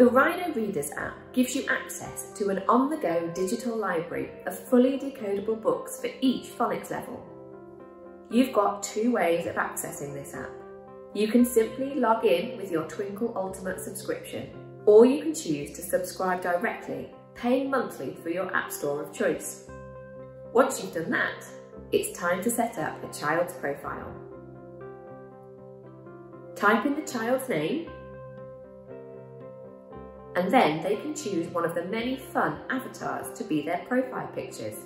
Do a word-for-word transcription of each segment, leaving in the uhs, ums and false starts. The Rhino Readers app gives you access to an on-the-go digital library of fully decodable books for each phonics level. You've got two ways of accessing this app. You can simply log in with your Twinkl Ultimate subscription, or you can choose to subscribe directly, paying monthly through your app store of choice. Once you've done that, it's time to set up a child's profile. Type in the child's name, and then they can choose one of the many fun avatars to be their profile pictures.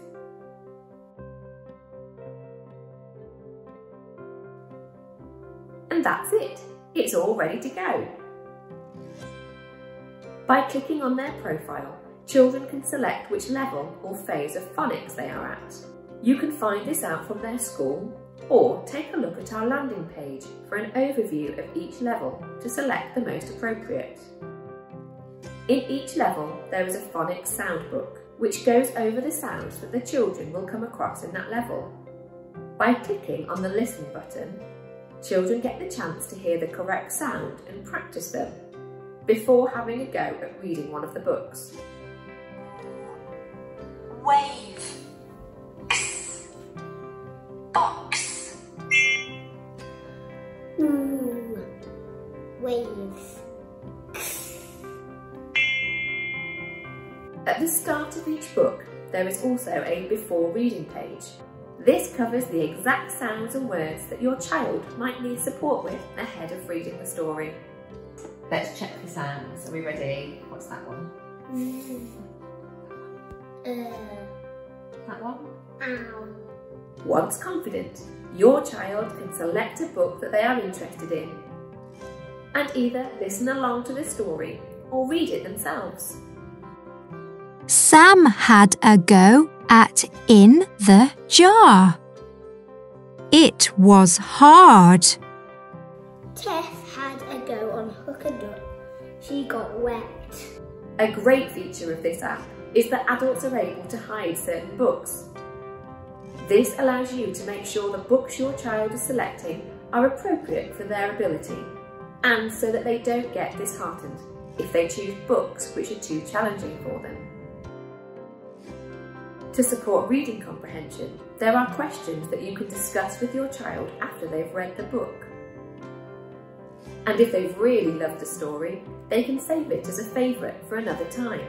And that's it, it's all ready to go. By clicking on their profile, children can select which level or phase of phonics they are at. You can find this out from their school, or take a look at our landing page for an overview of each level to select the most appropriate. In each level, there is a phonics sound book, which goes over the sounds that the children will come across in that level. By clicking on the Listen button, children get the chance to hear the correct sound and practice them, before having a go at reading one of the books. Wave. X. Box. Mm. Waves. At the start of each book, there is also a before reading page. This covers the exact sounds and words that your child might need support with ahead of reading the story. Let's check the sounds. Are we ready? What's that one? Mm. Uh, that one? Ow. Once confident, your child can select a book that they are interested in and either listen along to the story or read it themselves. Sam had a go at In the Jar. It was hard. Tess had a go on Hook a Duck. She got wet. A great feature of this app is that adults are able to hide certain books. This allows you to make sure the books your child is selecting are appropriate for their ability, and so that they don't get disheartened if they choose books which are too challenging for them. To support reading comprehension, there are questions that you can discuss with your child after they've read the book. And if they've really loved the story, they can save it as a favourite for another time.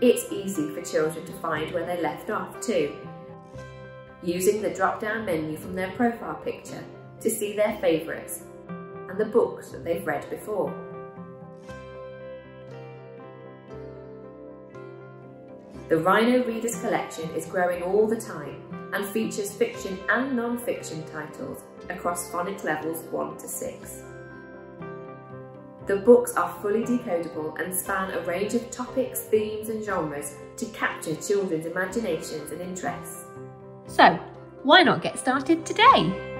It's easy for children to find where they left off too, using the drop-down menu from their profile picture to see their favourites and the books that they've read before. The Rhino Readers collection is growing all the time and features fiction and non-fiction titles across phonics levels one to six. The books are fully decodable and span a range of topics, themes and genres to capture children's imaginations and interests. So, why not get started today?